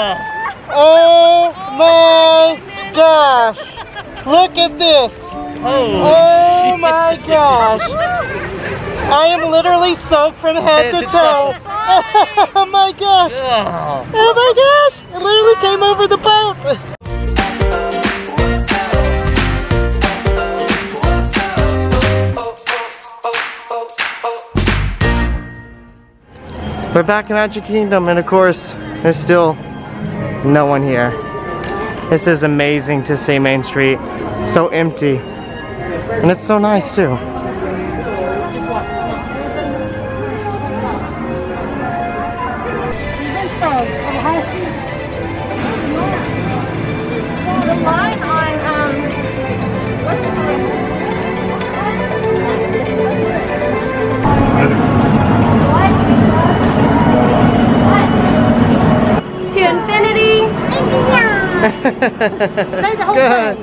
Oh my gosh! Look at this! Oh my gosh! I am literally soaked from head to toe! Oh my gosh! Oh my gosh! It literally came over the boat! We're back in Magic Kingdom, and of course, there's still no one here. This is amazing to see Main Street. So empty. And it's so nice, too. The line on, to infinity and beyond. Say the whole thing.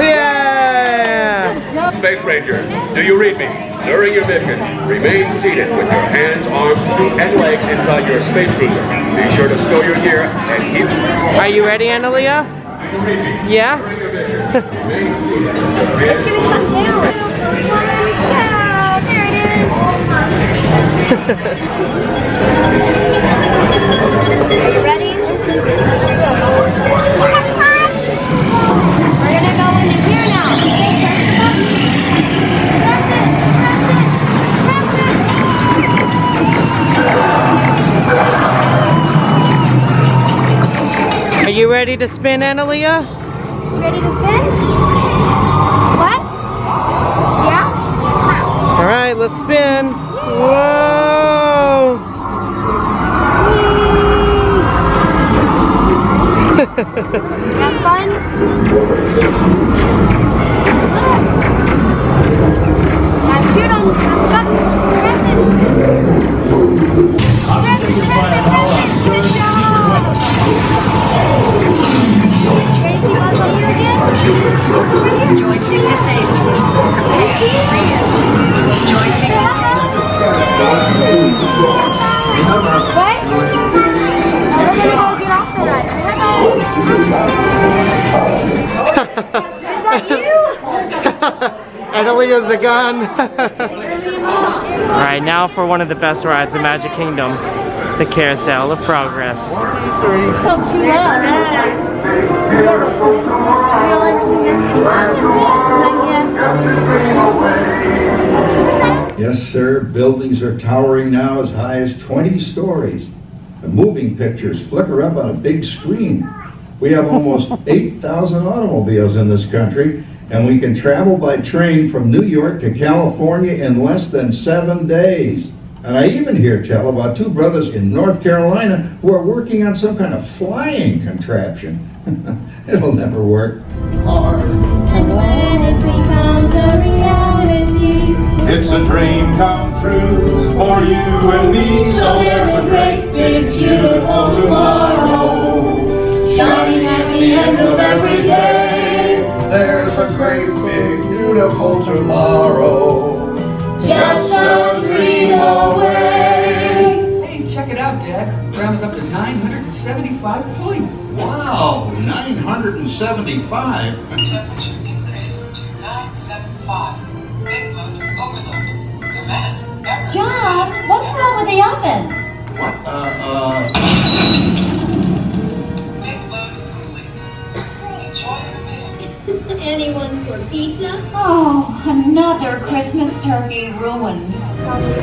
Yeah. Space Rangers, do you read me? During your mission, remain seated with your hands, arms, feet, and legs inside your space cruiser. Be sure to stow your gear and keep. Are you ready, Analia? Do you read me? Yeah. During your mission, remain seated with your hands, arms, feet, and legs. Are you ready? We're gonna go into here now. Press it, press it, press it. Are you ready to spin, Analia? You ready to spin? What? Yeah? All right, let's spin. Whoa! Have fun? Now shoot on the button. Press it. Press it, press it, press it. Joystick disabled. Joystick. What? We're gonna go get off the ride. Is that you? Analia's a gun. Alright, now for one of the best rides in Magic Kingdom, the Carousel of Progress. Yes, sir. Buildings are towering now as high as 20 stories. The moving pictures flicker up on a big screen. We have almost 8,000 automobiles in this country, and we can travel by train from New York to California in less than 7 days. And I even hear tell about two brothers in North Carolina who are working on some kind of flying contraption. It'll never work. And when it becomes a reality, it's a dream come true for you and me. So there's a great big beautiful tomorrow, shining at the end of every day. There's a great big beautiful tomorrow, just a dream away. Hey, check it out, Dad. Grandma's up to 975 points. Wow, 975. Temperature increased to 975. Big load, overload, command, error. John, what's wrong with the oven? What? Big load complete. Enjoy your meal. Anyone for pizza? Oh, another Christmas turkey ruined.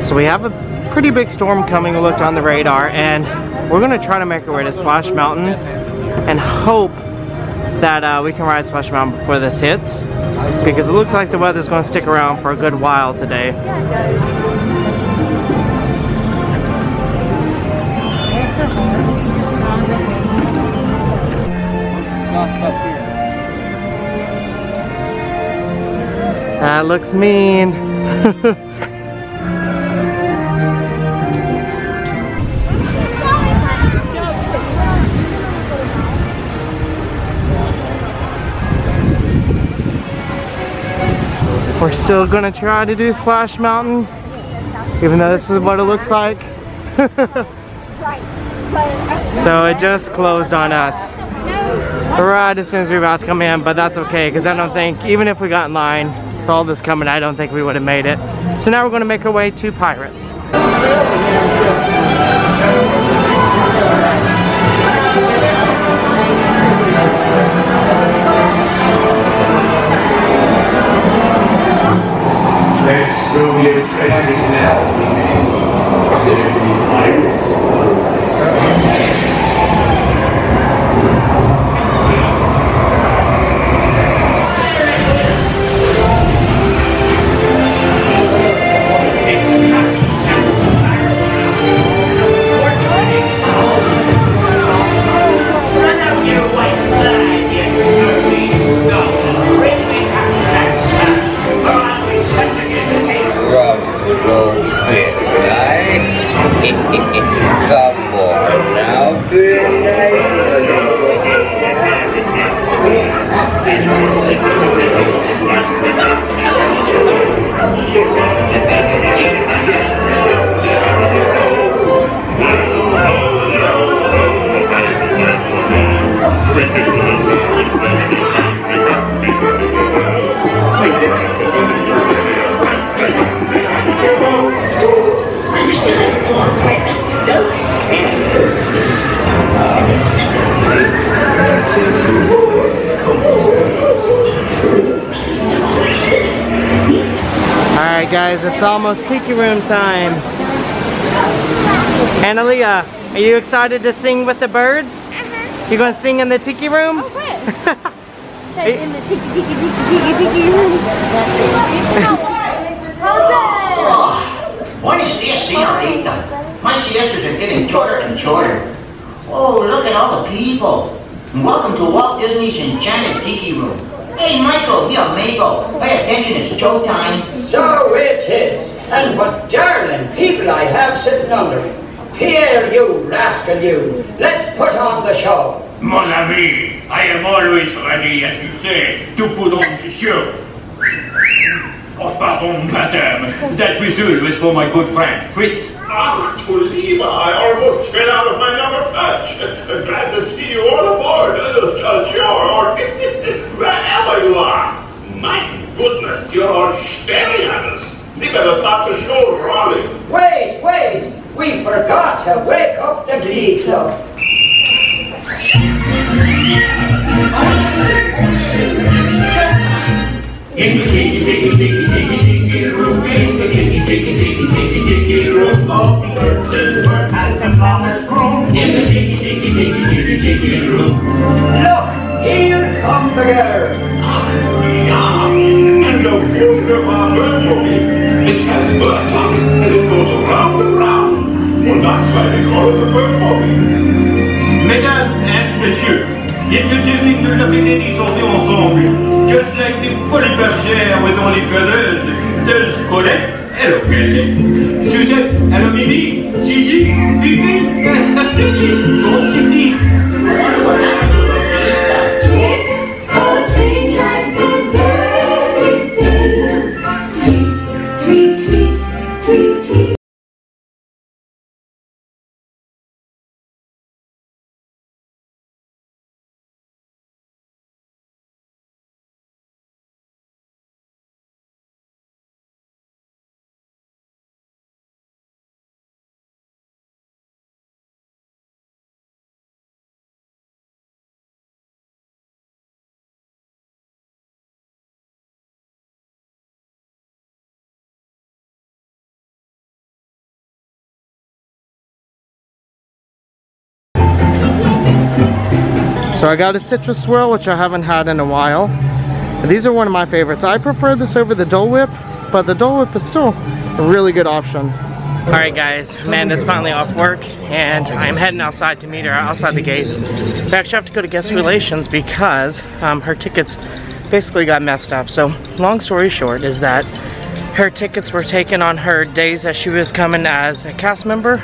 So we have a pretty big storm coming. We looked on the radar, and we're going to try to make our way to Splash Mountain and hope that we can ride Splash Mountain before this hits, because it looks like the weather's going to stick around for a good while today. That looks mean. We're still gonna try to do Splash Mountain, even though this is what it looks like. So it just closed on us. Right as soon as we were about to come in, but that's okay because I don't think, even if we got in line with all this coming, I don't think we would have made it. So now we're going to make our way to Pirates. Next will be a treasury's now. There will be pirates on the ice. Guys, it's almost Tiki Room time. Analia, are you excited to sing with the birds? You gonna sing in the Tiki Room? Oh, good. In the Tiki Room. What is this, senorita? My siestas are getting shorter and shorter. Oh, look at all the people. Welcome to Walt Disney's Enchanted Tiki Room. Hey, Michael, mi amigo, pay attention, it's show time. So it is, and what darling people I have sitting under me. Pierre, you rascal, you, let's put on the show. Mon ami, I am always ready, as you say, to put on the show. Oh, pardon, madame, that whistle was for my good friend, Fritz. Ah, Tulima, I almost fell out of my number patch. Glad to see you all aboard. Wherever you are, my goodness, you are staring at us. We better stop the show, Raleigh. Wait, wait. We forgot to wake up the Glee Club. In the tiki tiki tiki tiki tiki room, in the tiki tiki tiki tiki tiki room, all the birds were at the flowers room. In the tiki tiki tiki tiki tiki room. Look. Here come the girls! And a wonderful bird movie. It has bird tongue and it goes around and round. Well, that's why they call it a bird movie. Mesdames and messieurs, introducing the ladies of the ensemble. Just like the polyperchères with only feathers, there's Colette. Hello, Kelly. Suzette, hello, Mimi. Gigi, Vivi, Lily, Josephine. So I got a citrus swirl, which I haven't had in a while. These are one of my favorites. I prefer this over the Dole Whip, but the Dole Whip is still a really good option. All right, guys, Amanda's finally off work, and I'm heading outside to meet her outside the gates. I actually have to go to Guest Relations because her tickets basically got messed up. So long story short is that her tickets were taken on her days that she was coming as a cast member.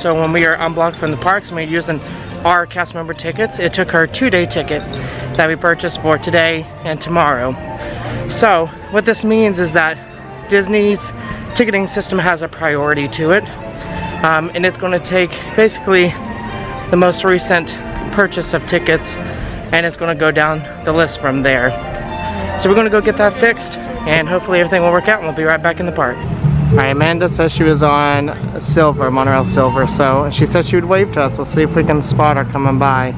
So when we were unblocked from the parks and we were using our cast member tickets, it took her two-day ticket that we purchased for today and tomorrow. So what this means is that Disney's ticketing system has a priority to it. and it's going to take basically the most recent purchase of tickets, and it's going to go down the list from there. So we're going to go get that fixed, and hopefully everything will work out, and we'll be right back in the park. Alright, Amanda says she was on Silver, Monorail Silver, so she said she would wave to us. Let's see if we can spot her coming by.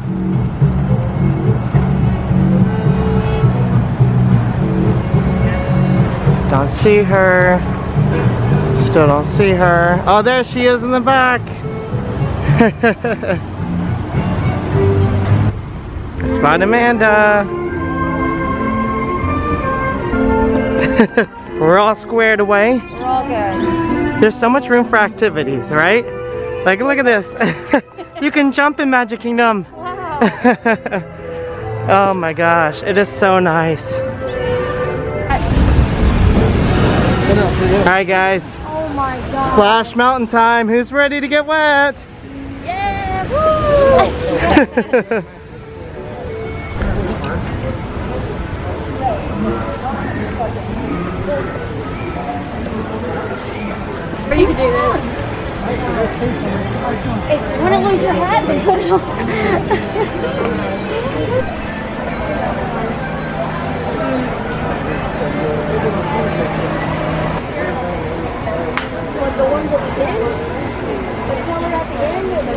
Don't see her. Still don't see her. Oh, there she is in the back. Spot Amanda. We're all squared away. We're all good. There's so much room for activities, right? Like, look at this. You can jump in Magic Kingdom. Wow. Oh my gosh, it is so nice. Alright guys, oh my God. Splash Mountain time, who's ready to get wet? Yeah! Woo! You can do this. If you want to lose your hat, then put it on. The ones at the end? The color at the end or the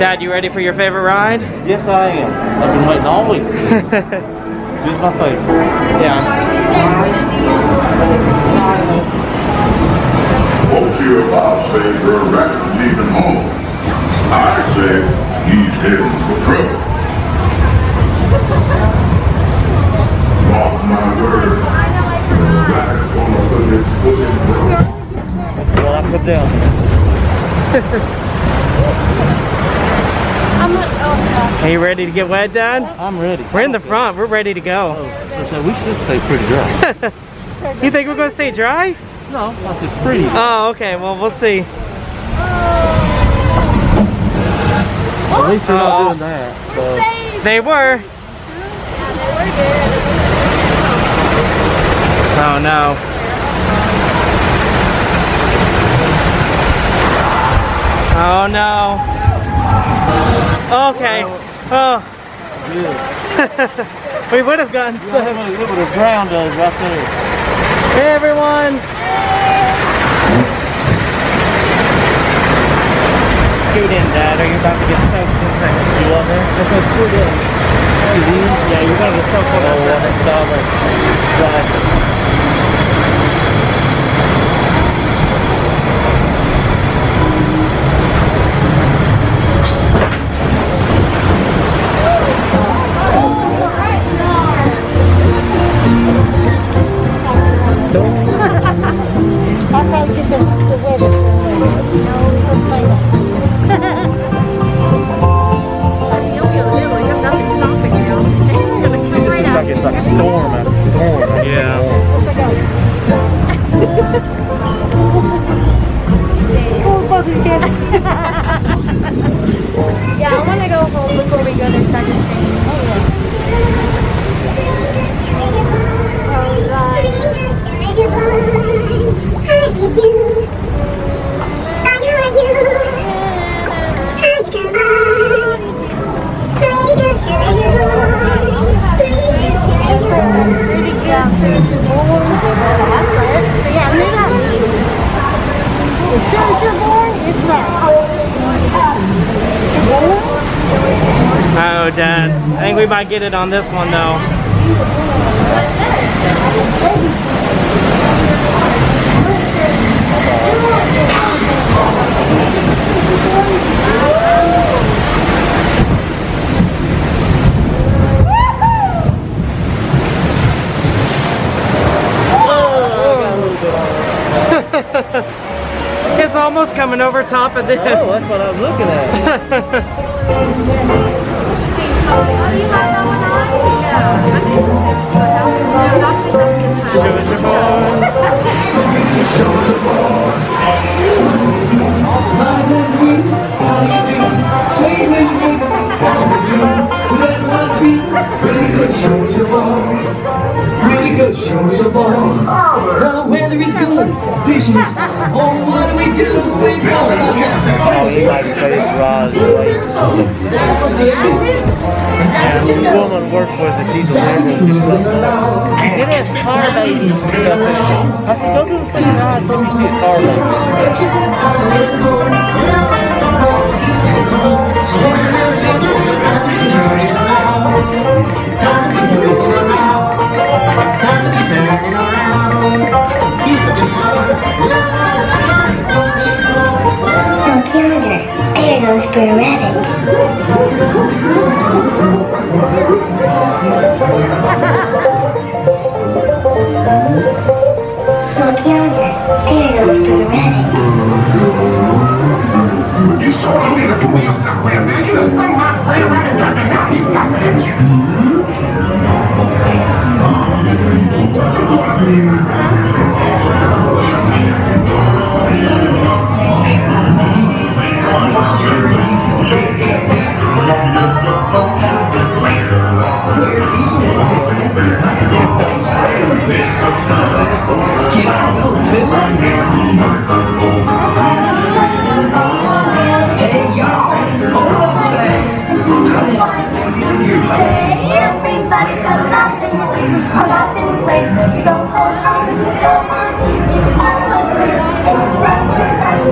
Dad, you ready for your favorite ride? Yes, I am. I've been waiting all week. This is my favorite. Yeah. Won't hear about saying Brer Rabbit leaving home. I said he's heading for trouble. Mark my words. Brer Rabbit's gonna put his foot in trouble. That's what I put down. I'm not, oh God. Are you ready to get wet, Dad? I'm ready. We're in the front. We're ready to go. Oh, we should stay pretty dry. You think we're going to stay dry? No, I said pretty. Oh, okay. Well, we'll see. At least they're not doing that. So. They were. Oh, no. Oh, no. Okay. Oh. Yeah. We would have gotten sick. It would have drowned us right there. Hey, everyone. Scoot in, Dad, or you're about to get soaked in a second. You want there? Let's go scoot in. Yeah, you're going to get soaked in a second. Exactly. Oh, Dad. I think we might get it on this one, though. It's almost coming over top of this. Oh, that's what I'm looking at. Brer Rabbit. Look yonder, there goes Brer Rabbit. You stole me to pull yourself, Brer Rabbit. You just bring my Brer Rabbit up and now he's stopping at you. Hey y'all, hold up back. I want to sing this new play. Everybody's got a lot of things in place to go hold on to the money. It's all over and you're right beside me.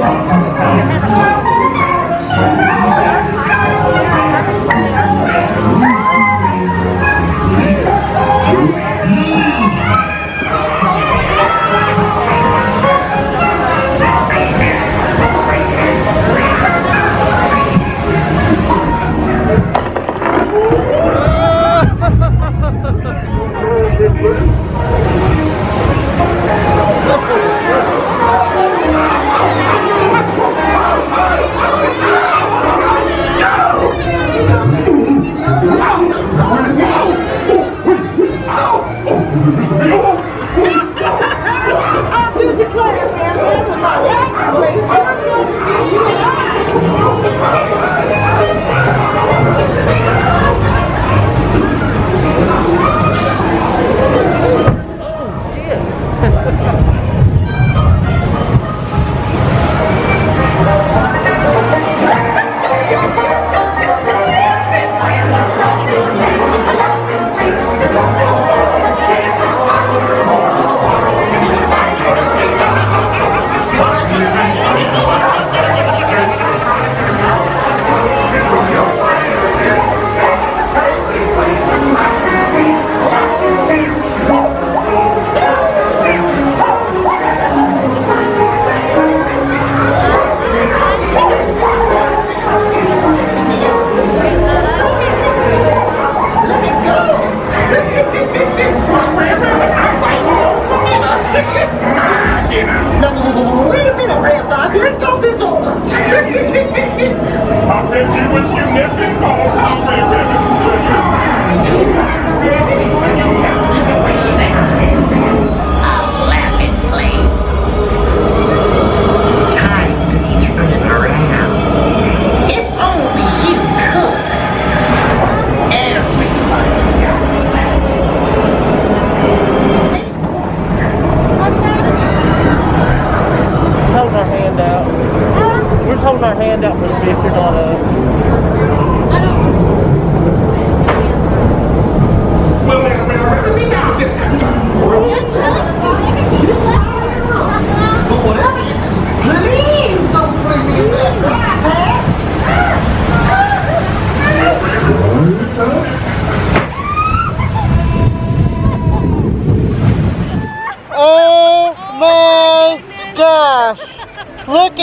Look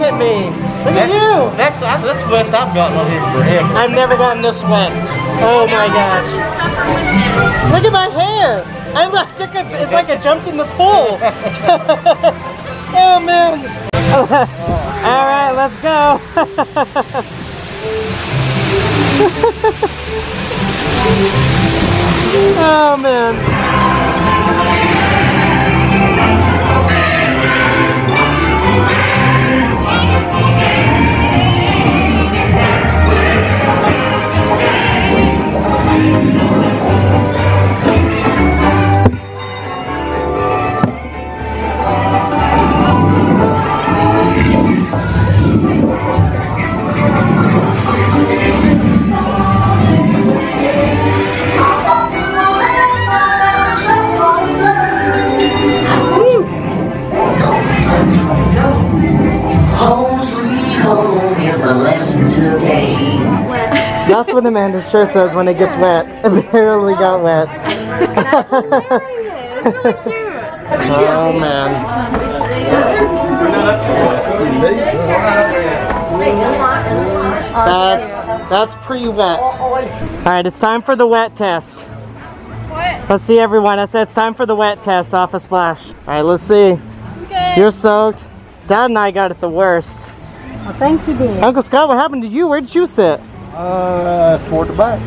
at me. Look at you! That's the best I've gotten on here forever. I've never gotten this wet. Oh my gosh. Look at my hair! I'm like, it's like I jumped in the pool. Oh man. Alright, let's go. Oh man. That's what Amanda sure says when it gets wet. It barely got wet. Oh man. That's pretty wet. Alright, it's time for the wet test. What? Let's see everyone. I said it's time for the wet test off of Splash. Alright, let's see. Okay. You're soaked. Dad and I got it the worst. Well, thank you, dear. Uncle Scott, what happened to you? Where did you sit? Toward the back.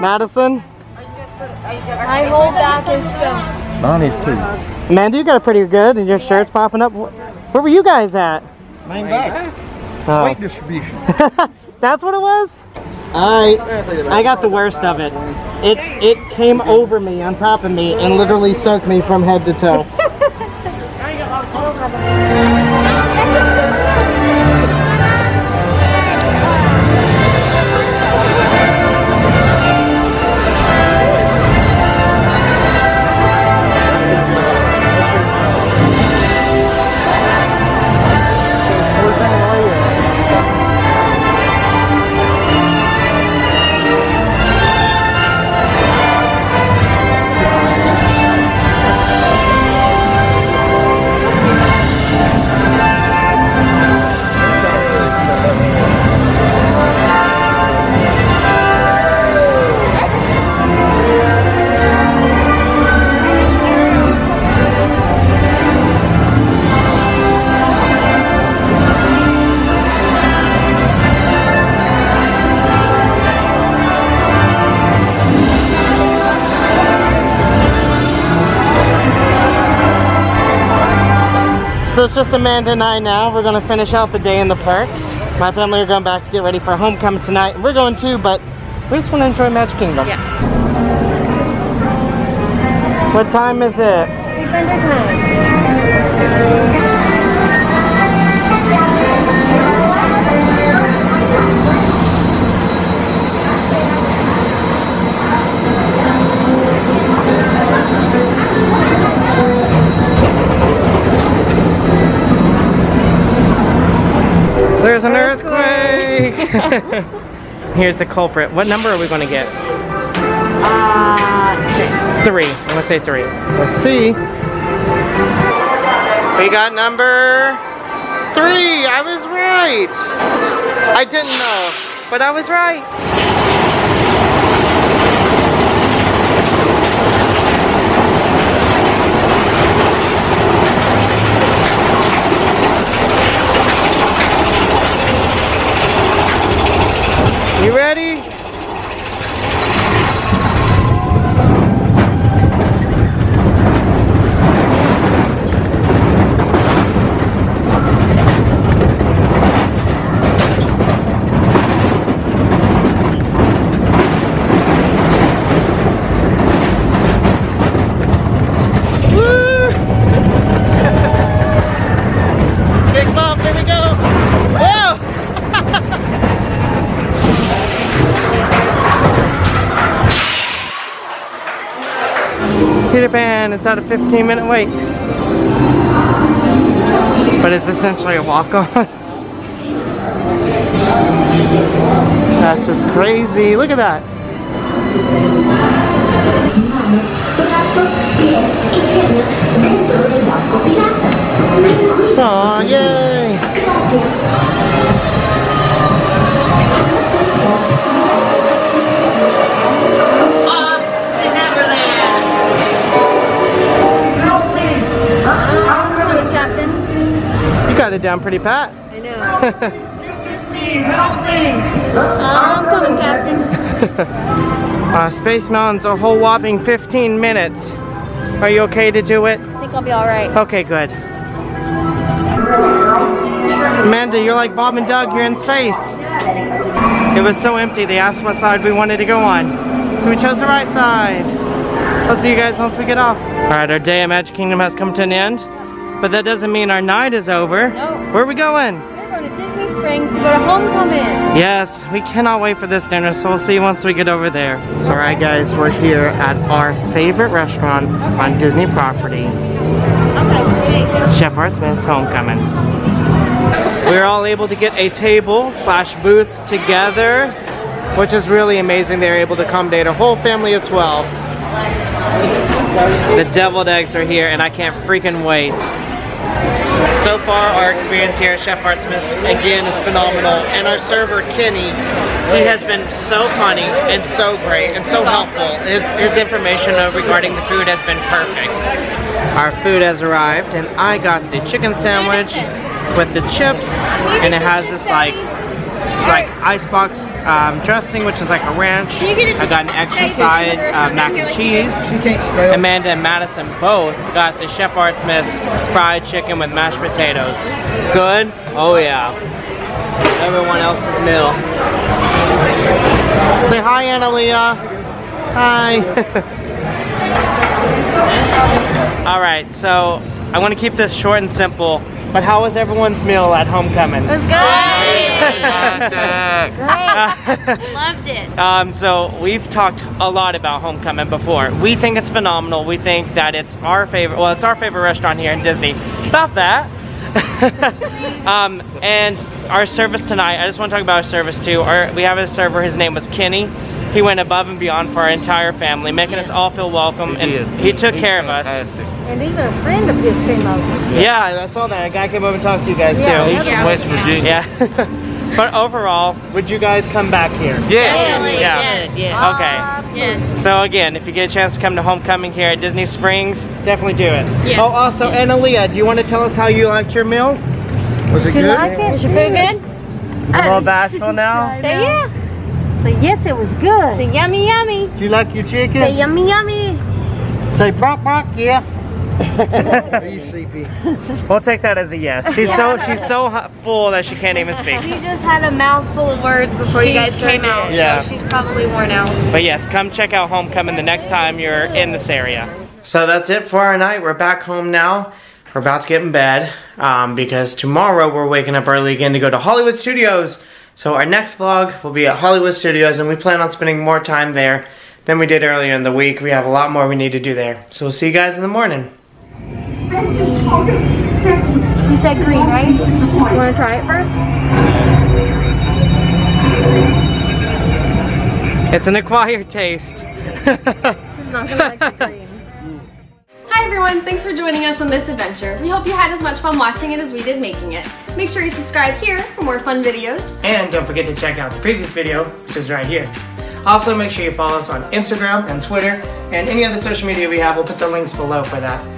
Madison? My whole back is soaked. Mine is too. Amanda, you got it pretty good, and your shirt's popping up. Where were you guys at? Main back. Weight distribution. That's what it was? I got the worst of it. It came over me, on top of me, and literally soaked me from head to toe. So it's just Amanda and I now. We're going to finish out the day in the parks. My family are going back to get ready for homecoming tonight. We're going too, but we just want to enjoy Magic Kingdom. Yeah. What time is it? There's an earthquake! Here's the culprit. What number are we going to get? 6. 3. I'm going to say 3. Let's see. We got number 3! I was right! I didn't know, but I was right! You ready? It's at a 15-minute wait, but it's essentially a walk-on. That's just crazy. Look at that. Aw, yay! got it down pretty pat. I know. Mr. Steve, help me! I'm coming, Captain. Space Mountain's a whole whopping 15 minutes. Are you okay to do it? I think I'll be alright. Okay, good. Amanda, you're like Bob and Doug, you're in space. It was so empty, they asked what side we wanted to go on. So we chose the right side. I'll see you guys once we get off. Alright, our day at Magic Kingdom has come to an end. But that doesn't mean our night is over. Nope. Where are we going? We're going to Disney Springs to go to Homecomin'. Yes, we cannot wait for this dinner, so we'll see once we get over there. Alright guys, we're here at our favorite restaurant on Disney property. Chef Art Smith's Homecomin'. We were all able to get a table slash booth together, which is really amazing. They were able to accommodate a whole family of 12. The deviled eggs are here and I can't freaking wait. So far our experience here at Chef Art Smith again is phenomenal, and our server Kenny, he has been so funny and so great and so helpful. His information regarding the food has been perfect. Our food has arrived and I got the chicken sandwich with the chips, and it has this like icebox dressing, which is like a ranch. I got an extra side of mac and cheese. Amanda and Madison both got the Chef Art Smith's fried chicken with mashed potatoes. Good? Oh yeah. Everyone else's meal. Say hi, Analia. Hi. Alright, so I want to keep this short and simple. But how was everyone's meal at Homecomin'? It was good! Great! Loved it! So we've talked a lot about Homecomin' before. We think it's phenomenal. We think that it's our favorite, well, it's our favorite restaurant here in Disney. Stop that! And our service tonight, I just want to talk about our service too. We have a server, his name was Kenny. He went above and beyond for our entire family, making us all feel welcome, and he took care of us. And even a friend of his came over. Yeah, that's all that. A guy came over and talked to you guys too. He's from West Virginia. Yeah. But overall, would you guys come back here? Yeah. Okay. Yes. So again, if you get a chance to come to Homecomin' here at Disney Springs, definitely do it. Yeah. Oh, also, Analia, do you want to tell us how you liked your meal? Was it good? Was your food good? I'm all bashful now. Say yeah. But yes, it was good. Say yummy, yummy. Do you like your chicken? Say yummy, yummy. Say prop, prop, yeah. Are you sleepy? We'll take that as a yes. She's so full that she can't even speak. She just had a mouthful of words before you guys came out. Yeah. So she's probably worn out. But yes, come check out Homecomin' the next time you're in this area. So that's it for our night. We're back home now. We're about to get in bed because tomorrow we're waking up early again to go to Hollywood Studios. So our next vlog will be at Hollywood Studios, and we plan on spending more time there than we did earlier in the week. We have a lot more we need to do there. So we'll see you guys in the morning. You said green, right? You want to try it first? It's an acquired taste. She's not going to like the green. Hi everyone, thanks for joining us on this adventure. We hope you had as much fun watching it as we did making it. Make sure you subscribe here for more fun videos. And don't forget to check out the previous video, which is right here. Also, make sure you follow us on Instagram and Twitter, and any other social media we have, we'll put the links below for that.